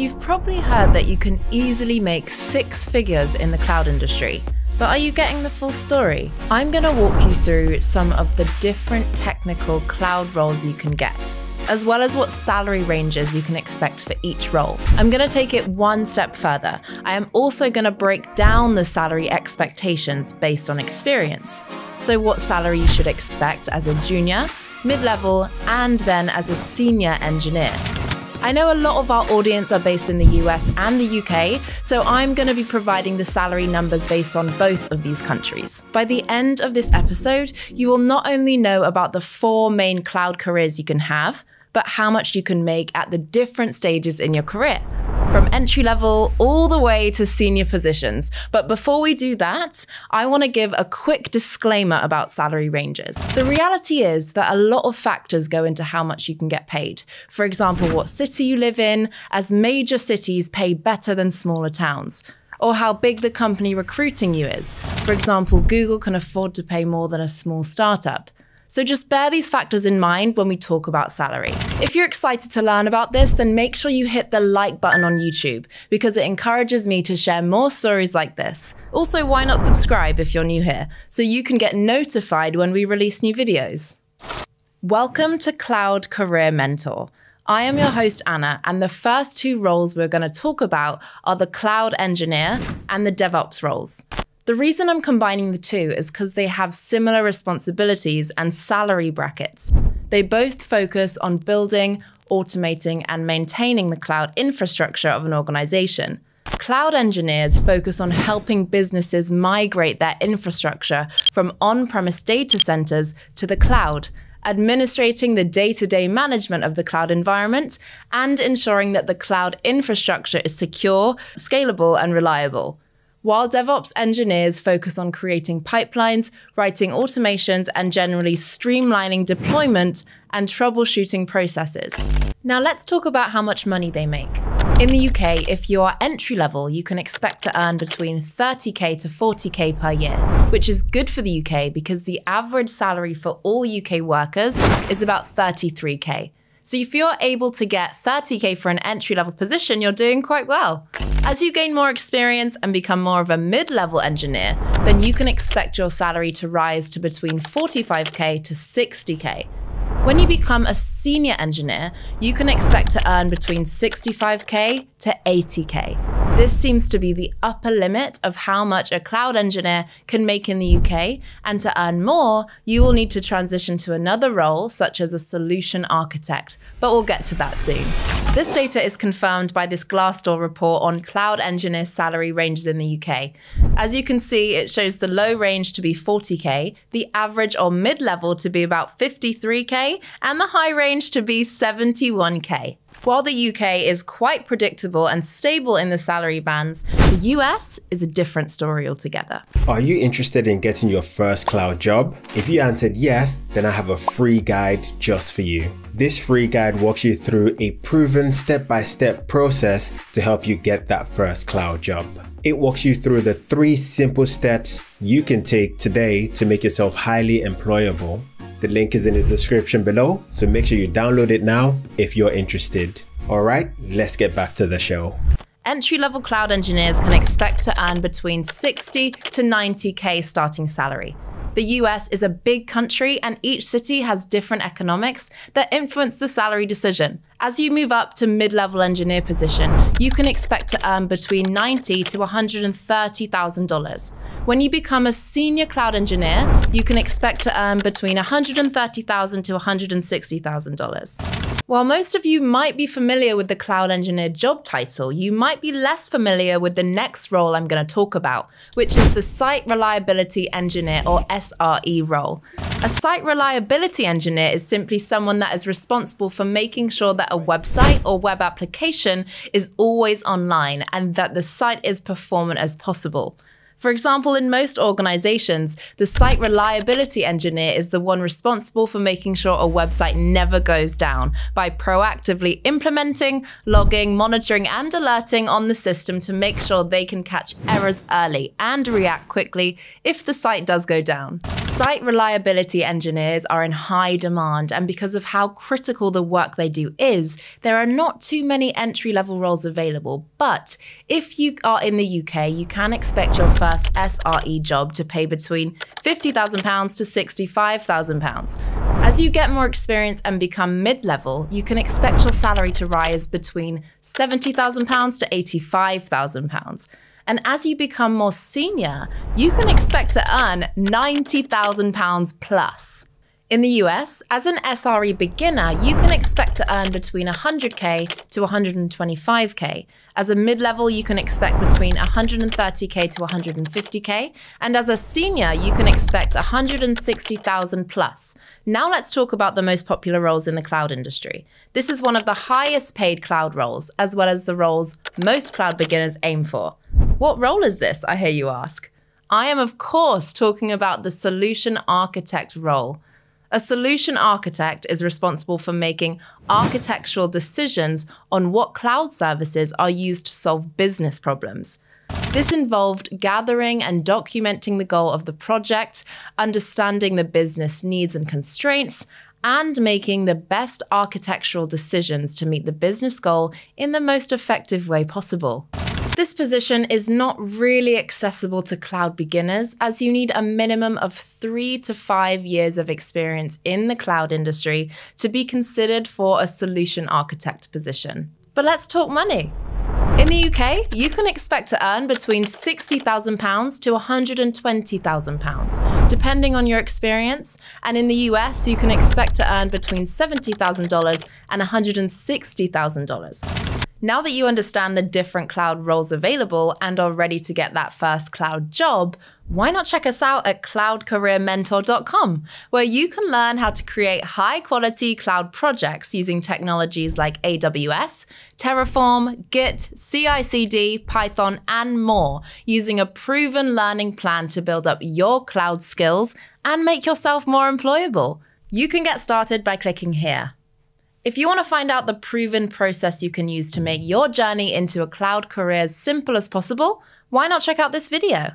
You've probably heard that you can easily make 6 figures in the cloud industry, but are you getting the full story? I'm going to walk you through some of the different technical cloud roles you can get, as well as what salary ranges you can expect for each role. I'm going to take it one step further. I am also going to break down the salary expectations based on experience. So what salary you should expect as a junior, mid-level, and then as a senior engineer. I know a lot of our audience are based in the US and the UK, so I'm going to be providing the salary numbers based on both of these countries. By the end of this episode, you will not only know about the 4 main cloud careers you can have, but how much you can make at the different stages in your career, from entry level all the way to senior positions. But before we do that, I want to give a quick disclaimer about salary ranges. The reality is that a lot of factors go into how much you can get paid. For example, what city you live in, as major cities pay better than smaller towns, or how big the company recruiting you is. For example, Google can afford to pay more than a small startup. So just bear these factors in mind when we talk about salary. If you're excited to learn about this, then make sure you hit the like button on YouTube because it encourages me to share more stories like this. Also, why not subscribe if you're new here so you can get notified when we release new videos? Welcome to Cloud Career Mentor. I am your host, Anna, and the first 2 roles we're going to talk about are the cloud engineer and the DevOps roles. The reason I'm combining the 2 is because they have similar responsibilities and salary brackets. They both focus on building, automating, and maintaining the cloud infrastructure of an organization. Cloud engineers focus on helping businesses migrate their infrastructure from on-premise data centers to the cloud, administrating the day-to-day management of the cloud environment, and ensuring that the cloud infrastructure is secure, scalable, and reliable. While DevOps engineers focus on creating pipelines, writing automations, and generally streamlining deployment and troubleshooting processes. Now let's talk about how much money they make. In the UK, if you are entry level, you can expect to earn between 30k to 40k per year, which is good for the UK because the average salary for all UK workers is about 33k. So if you're able to get 30k for an entry-level position, you're doing quite well. As you gain more experience and become more of a mid-level engineer, then you can expect your salary to rise to between 45k to 60k. When you become a senior engineer, you can expect to earn between 65k to 80k. This seems to be the upper limit of how much a cloud engineer can make in the UK, and to earn more, you will need to transition to another role, such as a solution architect, but we'll get to that soon. This data is confirmed by this Glassdoor report on cloud engineer salary ranges in the UK. As you can see, it shows the low range to be 40k, the average or mid-level to be about 53k, and the high range to be 71k. While the UK is quite predictable and stable in the salary bands, the US is a different story altogether. Are you interested in getting your first cloud job? If you answered yes, then I have a free guide just for you. This free guide walks you through a proven step-by-step process to help you get that first cloud job. It walks you through the 3 simple steps you can take today to make yourself highly employable. The link is in the description below, so make sure you download it now if you're interested. All right, let's get back to the show. Entry-level cloud engineers can expect to earn between 60 to 90k starting salary. The US is a big country and each city has different economics that influence the salary decision. As you move up to mid-level engineer position, you can expect to earn between $90,000 to $130,000. When you become a senior cloud engineer, you can expect to earn between $130,000 to $160,000. While most of you might be familiar with the cloud engineer job title, you might be less familiar with the next role I'm going to talk about, which is the Site Reliability Engineer or SRE role. A Site Reliability Engineer is simply someone that is responsible for making sure that a website or web application is always online and that the site is performant as possible. For example, in most organizations, the site reliability engineer is the one responsible for making sure a website never goes down by proactively implementing, logging, monitoring, and alerting on the system to make sure they can catch errors early and react quickly if the site does go down. Site reliability engineers are in high demand, and because of how critical the work they do is, there are not too many entry-level roles available. But if you are in the UK, you can expect your first SRE job to pay between £50,000 to £65,000. As you get more experience and become mid-level, you can expect your salary to rise between £70,000 to £85,000. And as you become more senior, you can expect to earn £90,000 plus. In the US, as an SRE beginner, you can expect to earn between $100K to $125K. As a mid-level, you can expect between $130K to $150K. And as a senior, you can expect $160,000 plus. Now let's talk about the most popular roles in the cloud industry. This is one of the highest paid cloud roles, as well as the roles most cloud beginners aim for. What role is this, I hear you ask? I am, of course, talking about the solution architect role. A solution architect is responsible for making architectural decisions on what cloud services are used to solve business problems. This involved gathering and documenting the goal of the project, understanding the business needs and constraints, and making the best architectural decisions to meet the business goal in the most effective way possible. This position is not really accessible to cloud beginners, as you need a minimum of 3 to 5 years of experience in the cloud industry to be considered for a solution architect position. But let's talk money. In the UK, you can expect to earn between £60,000 to £120,000, depending on your experience. And in the US, you can expect to earn between $70,000 and $160,000. Now that you understand the different cloud roles available and are ready to get that first cloud job, why not check us out at cloudcareermentor.com, where you can learn how to create high-quality cloud projects using technologies like AWS, Terraform, Git, CI/CD, Python, and more, using a proven learning plan to build up your cloud skills and make yourself more employable. You can get started by clicking here. If you want to find out the proven process you can use to make your journey into a cloud career as simple as possible, why not check out this video?